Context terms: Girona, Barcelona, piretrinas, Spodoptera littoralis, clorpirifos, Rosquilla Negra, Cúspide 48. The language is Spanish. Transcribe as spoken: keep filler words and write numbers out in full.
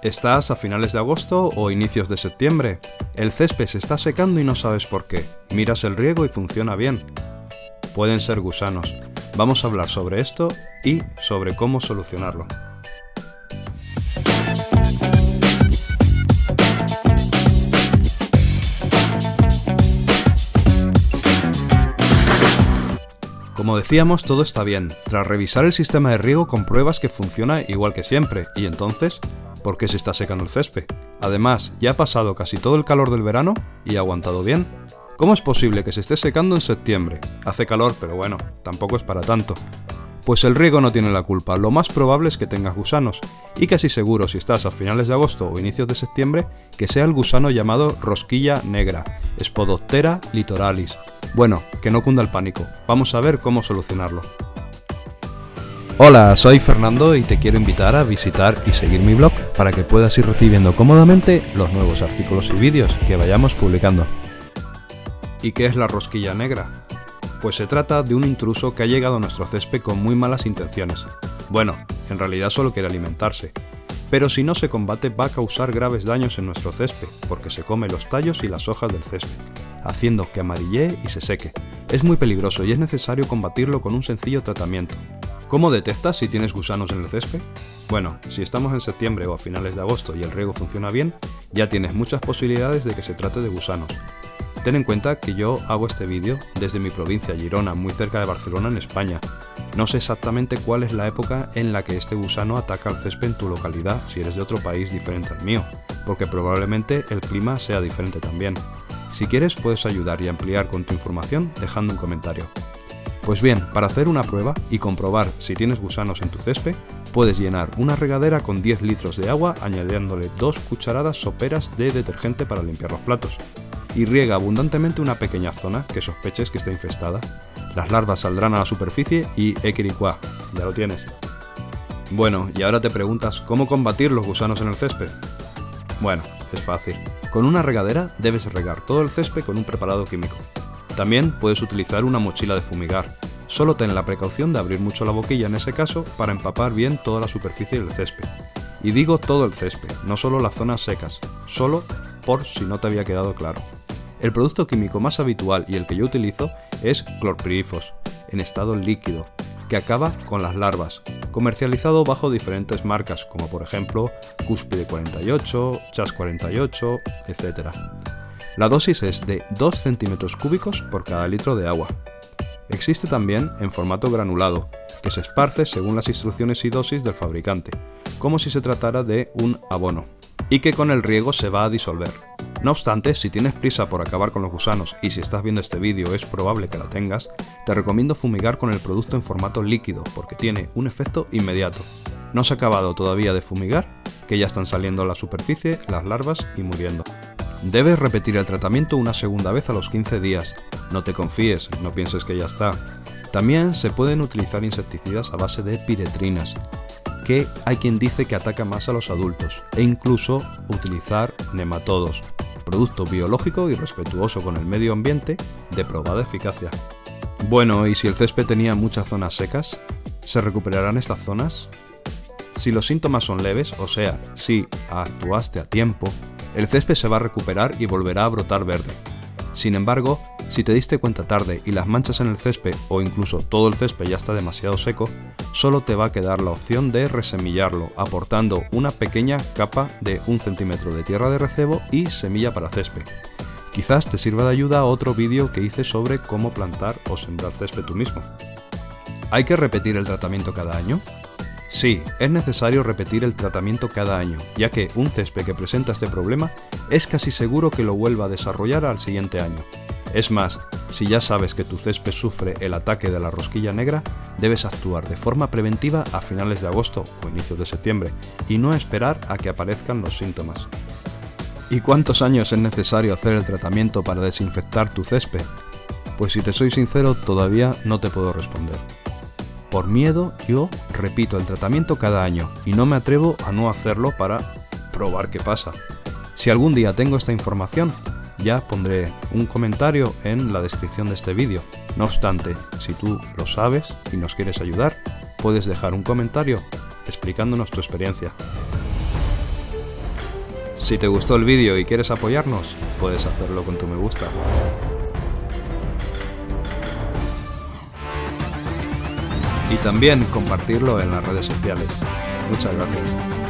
Estás a finales de agosto o inicios de septiembre. El césped se está secando y no sabes por qué. Miras el riego y funciona bien. Pueden ser gusanos. Vamos a hablar sobre esto y sobre cómo solucionarlo. Como decíamos, todo está bien. Tras revisar el sistema de riego compruebas que funciona igual que siempre, y entonces, ¿por qué se está secando el césped? Además, ya ha pasado casi todo el calor del verano y ha aguantado bien. ¿Cómo es posible que se esté secando en septiembre? Hace calor, pero bueno, tampoco es para tanto. Pues el riego no tiene la culpa, lo más probable es que tengas gusanos, y casi seguro si estás a finales de agosto o inicios de septiembre, que sea el gusano llamado rosquilla negra, Spodoptera littoralis. Bueno, que no cunda el pánico, vamos a ver cómo solucionarlo. Hola, soy Fernando y te quiero invitar a visitar y seguir mi blog para que puedas ir recibiendo cómodamente los nuevos artículos y vídeos que vayamos publicando. ¿Y qué es la rosquilla negra? Pues se trata de un intruso que ha llegado a nuestro césped con muy malas intenciones. Bueno, en realidad solo quiere alimentarse, pero si no se combate va a causar graves daños en nuestro césped, porque se come los tallos y las hojas del césped, haciendo que amarillee y se seque. Es muy peligroso y es necesario combatirlo con un sencillo tratamiento. ¿Cómo detectas si tienes gusanos en el césped? Bueno, si estamos en septiembre o a finales de agosto y el riego funciona bien, ya tienes muchas posibilidades de que se trate de gusanos. Ten en cuenta que yo hago este vídeo desde mi provincia, Girona, muy cerca de Barcelona, en España. No sé exactamente cuál es la época en la que este gusano ataca al césped en tu localidad, si eres de otro país diferente al mío, porque probablemente el clima sea diferente también. Si quieres, puedes ayudar y ampliar con tu información dejando un comentario. Pues bien, para hacer una prueba y comprobar si tienes gusanos en tu césped, puedes llenar una regadera con diez litros de agua añadiéndole dos cucharadas soperas de detergente para limpiar los platos, y riega abundantemente una pequeña zona que sospeches que está infestada. Las larvas saldrán a la superficie y equiricuá, ya lo tienes. Bueno, y ahora te preguntas, ¿cómo combatir los gusanos en el césped? Bueno, es fácil. Con una regadera debes regar todo el césped con un preparado químico. También puedes utilizar una mochila de fumigar. Solo ten la precaución de abrir mucho la boquilla en ese caso para empapar bien toda la superficie del césped. Y digo todo el césped, no solo las zonas secas, solo por si no te había quedado claro. El producto químico más habitual y el que yo utilizo es clorpirifos, en estado líquido, que acaba con las larvas, comercializado bajo diferentes marcas como por ejemplo Cúspide cuarenta y ocho, cuarenta y ocho, etcétera. La dosis es de dos centímetros cúbicos por cada litro de agua. Existe también en formato granulado, que se esparce según las instrucciones y dosis del fabricante, como si se tratara de un abono, y que con el riego se va a disolver. No obstante, si tienes prisa por acabar con los gusanos, y si estás viendo este vídeo es probable que la tengas, te recomiendo fumigar con el producto en formato líquido porque tiene un efecto inmediato. No se ha acabado todavía de fumigar, que ya están saliendo a la superficie las larvas y muriendo. Debes repetir el tratamiento una segunda vez a los quince días. No te confíes, no pienses que ya está. También se pueden utilizar insecticidas a base de piretrinas, que hay quien dice que ataca más a los adultos, e incluso utilizar nematodos, producto biológico y respetuoso con el medio ambiente de probada eficacia. Bueno, ¿y si el césped tenía muchas zonas secas? ¿Se recuperarán estas zonas? Si los síntomas son leves, o sea, si actuaste a tiempo, el césped se va a recuperar y volverá a brotar verde. Sin embargo, si te diste cuenta tarde y las manchas en el césped o incluso todo el césped ya está demasiado seco, solo te va a quedar la opción de resemillarlo, aportando una pequeña capa de un centímetro de tierra de recebo y semilla para césped. Quizás te sirva de ayuda otro vídeo que hice sobre cómo plantar o sembrar césped tú mismo. ¿Hay que repetir el tratamiento cada año? Sí, es necesario repetir el tratamiento cada año, ya que un césped que presenta este problema es casi seguro que lo vuelva a desarrollar al siguiente año. Es más, si ya sabes que tu césped sufre el ataque de la rosquilla negra, debes actuar de forma preventiva a finales de agosto o inicios de septiembre y no esperar a que aparezcan los síntomas. ¿Y cuántos años es necesario hacer el tratamiento para desinfectar tu césped? Pues si te soy sincero, todavía no te puedo responder. Por miedo, yo repito el tratamiento cada año y no me atrevo a no hacerlo para probar qué pasa. Si algún día tengo esta información, ya pondré un comentario en la descripción de este vídeo. No obstante, si tú lo sabes y nos quieres ayudar, puedes dejar un comentario explicándonos tu experiencia. Si te gustó el vídeo y quieres apoyarnos, puedes hacerlo con tu me gusta. Y también compartirlo en las redes sociales. Muchas gracias.